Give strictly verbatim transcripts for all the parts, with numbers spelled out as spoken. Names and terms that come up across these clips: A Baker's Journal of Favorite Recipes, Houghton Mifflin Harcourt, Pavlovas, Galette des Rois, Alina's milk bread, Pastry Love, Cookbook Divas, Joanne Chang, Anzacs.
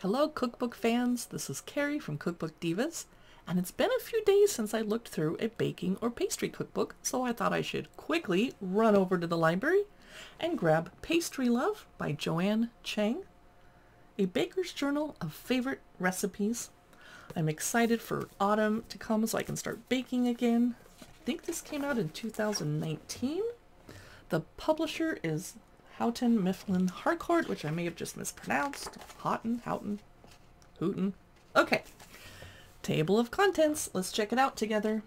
Hello cookbook fans, this is Carrie from Cookbook Divas, and it's been a few days since I looked through a baking or pastry cookbook, so I thought I should quickly run over to the library and grab Pastry Love by Joanne Chang, A Baker's Journal of Favorite Recipes. I'm excited for autumn to come so I can start baking again. I think this came out in two thousand nineteen. The publisher is Houghton Mifflin Harcourt, which I may have just mispronounced. Houghton, Houghton, Houghton. Okay, table of contents. Let's check it out together.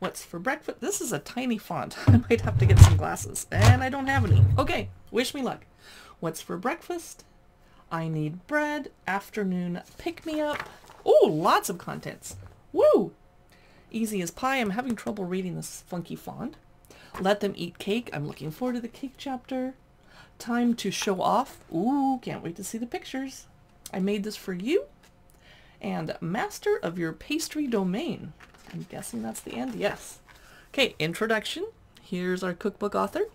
What's for breakfast? This is a tiny font. I might have to get some glasses, and I don't have any. Okay, wish me luck. What's for breakfast? I need bread. Afternoon pick-me-up. Oh, lots of contents. Woo! Easy as pie. I'm having trouble reading this funky font. Let them eat cake. I'm looking forward to the cake chapter. Time to show off. Ooh, can't wait to see the pictures. I made this for you. And master of your pastry domain. I'm guessing that's the end, yes. Okay, introduction. Here's our cookbook author.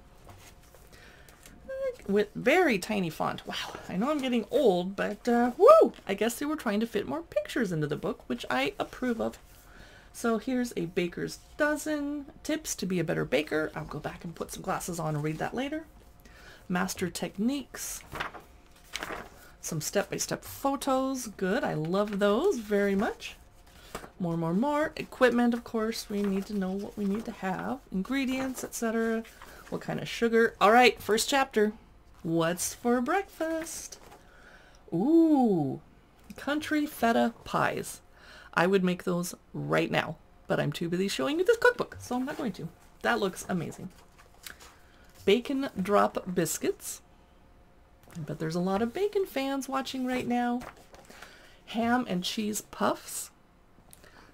With very tiny font. Wow, I know I'm getting old, but uh, woo! I guess they were trying to fit more pictures into the book, which I approve of. So here's a baker's dozen, tips to be a better baker. I'll go back and put some glasses on and read that later. Master techniques, some step-by-step photos. Good, I love those very much. More, more, more. Equipment, of course, we need to know what we need to have. Ingredients, et cetera. What kind of sugar? All right, first chapter. What's for breakfast? Ooh, country feta pies. I would make those right now, but I'm too busy showing you this cookbook, so I'm not going to. That looks amazing. Bacon drop biscuits. I bet there's a lot of bacon fans watching right now. Ham and cheese puffs.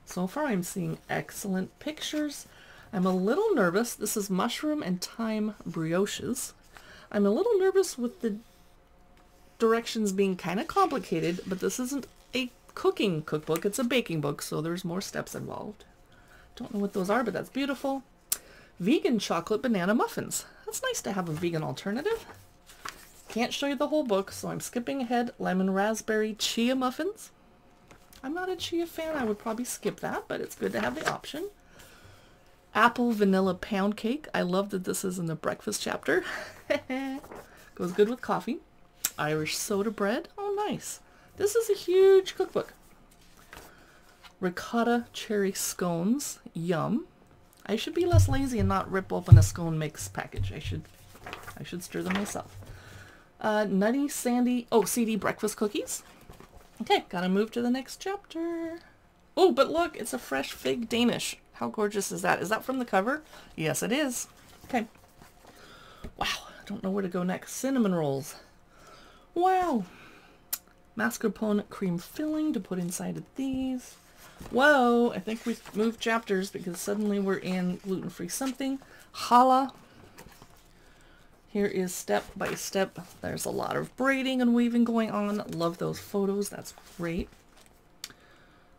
So far I'm seeing excellent pictures. I'm a little nervous. This is mushroom and thyme brioches. I'm a little nervous with the directions being kind of complicated, but this isn't a cooking cookbook, it's a baking book, so there's more steps involved. Don't know what those are, but that's beautiful. Vegan chocolate banana muffins. That's nice to have a vegan alternative. Can't show you the whole book, so I'm skipping ahead. Lemon raspberry chia muffins. I'm not a chia fan, I would probably skip that, but it's good to have the option. Apple vanilla pound cake. I love that this is in the breakfast chapter. Goes good with coffee. Irish soda bread. Oh, nice. This is a huge cookbook. Ricotta cherry scones. Yum. I should be less lazy and not rip open a scone mix package. I should I should stir them myself. Uh, nutty sandy, oh, seedy breakfast cookies. Okay, gotta move to the next chapter. Oh, but look, it's a fresh fig Danish. How gorgeous is that? Is that from the cover? Yes, it is. Okay. Wow, I don't know where to go next. Cinnamon rolls. Wow. Mascarpone cream filling to put inside of these. Whoa, I think we've moved chapters because suddenly we're in gluten-free something. Challah. Here is step by step. There's a lot of braiding and weaving going on. Love those photos. That's great.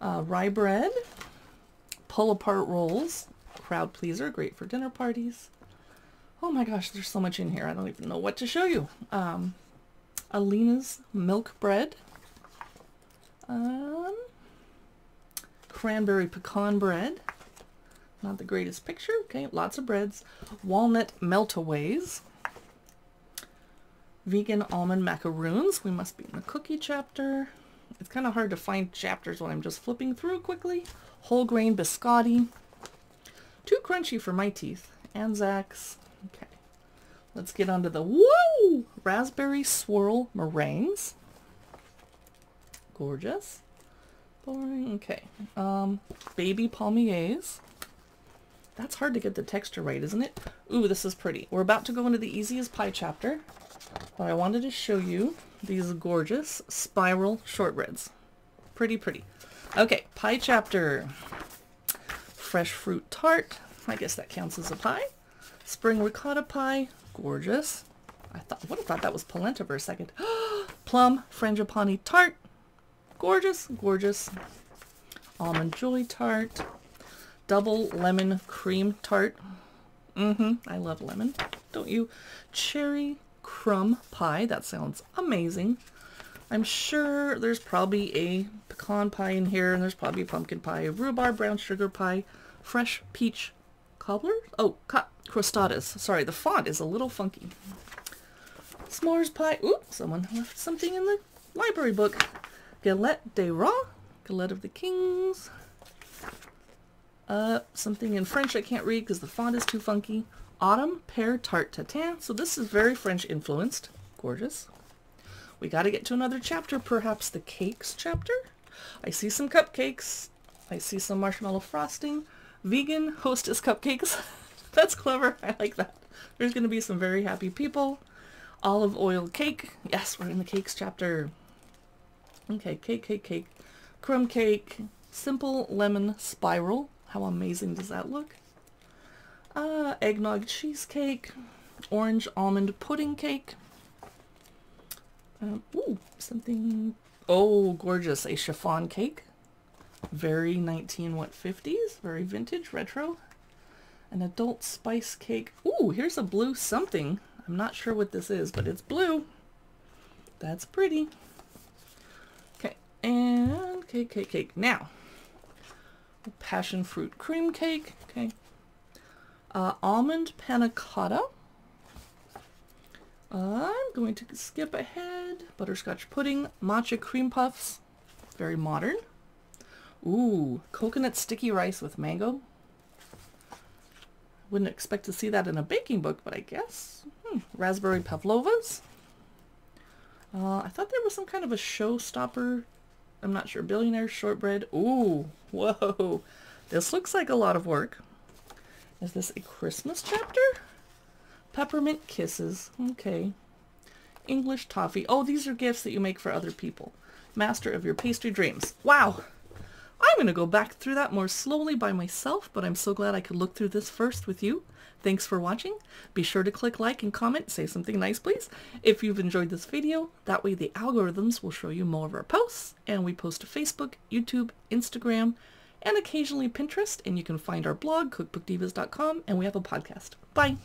Uh, rye bread. Pull apart rolls. Crowd pleaser. Great for dinner parties. Oh my gosh, there's so much in here. I don't even know what to show you. Um, Alina's milk bread. Um, cranberry pecan bread. Not the greatest picture. Okay, lots of breads. Walnut meltaways. Vegan almond macaroons. We must be in the cookie chapter. It's kind of hard to find chapters when I'm just flipping through quickly. Whole grain biscotti. Too crunchy for my teeth. Anzacs. Okay. Let's get onto the, woo! Raspberry swirl meringues. Gorgeous. Boring, okay. Um, baby palmiers. That's hard to get the texture right, isn't it? Ooh, this is pretty. We're about to go into the easiest pie chapter, but I wanted to show you these gorgeous spiral shortbreads. Pretty, pretty. Okay, pie chapter. Fresh fruit tart. I guess that counts as a pie. Spring ricotta pie. Gorgeous. I thought, would have thought that was polenta for a second. Plum frangipani tart. Gorgeous, gorgeous. Almond joy tart. Double lemon cream tart. Mm-hmm, I love lemon, don't you? Cherry crumb pie, that sounds amazing. I'm sure there's probably a pecan pie in here, and there's probably a pumpkin pie, a rhubarb, brown sugar pie, fresh peach cobbler? Oh, crostadas. Sorry, the font is a little funky. S'mores pie. Oop, someone left something in the library book. Galette des Rois, Galette of the Kings. Uh, something in French I can't read because the font is too funky. Autumn pear tart tatin. So this is very French influenced. Gorgeous. We got to get to another chapter, perhaps the cakes chapter. I see some cupcakes. I see some marshmallow frosting. Vegan hostess cupcakes. That's clever. I like that. There's going to be some very happy people. Olive oil cake. Yes, we're in the cakes chapter. Okay, cake, cake, cake. Crumb cake. Simple lemon spiral. How amazing does that look? Uh, eggnog cheesecake. Orange almond pudding cake. Um, ooh, something... Oh, gorgeous. A chiffon cake. Very nineteen, what, fifties? Very vintage, retro. An adult spice cake. Ooh, here's a blue something. I'm not sure what this is, but it's blue. That's pretty. Okay, and cake, cake, cake. Now, passion fruit cream cake. Okay. Uh, almond panna cotta. I'm going to skip ahead. Butterscotch pudding, matcha cream puffs, very modern. Ooh, coconut sticky rice with mango. Wouldn't expect to see that in a baking book, but I guess. Hmm. Raspberry Pavlovas. Uh, I thought there was some kind of a showstopper. I'm not sure. Billionaire shortbread. Ooh, whoa. This looks like a lot of work. Is this a Christmas chapter? Peppermint kisses. Okay. English toffee. Oh, these are gifts that you make for other people. Master of your pastry dreams. Wow. I'm going to go back through that more slowly by myself, but I'm so glad I could look through this first with you. Thanks for watching. Be sure to click like and comment. Say something nice, please, if you've enjoyed this video. That way the algorithms will show you more of our posts, and we post to Facebook, YouTube, Instagram, and occasionally Pinterest, and you can find our blog, cookbook divas dot com, and we have a podcast. Bye!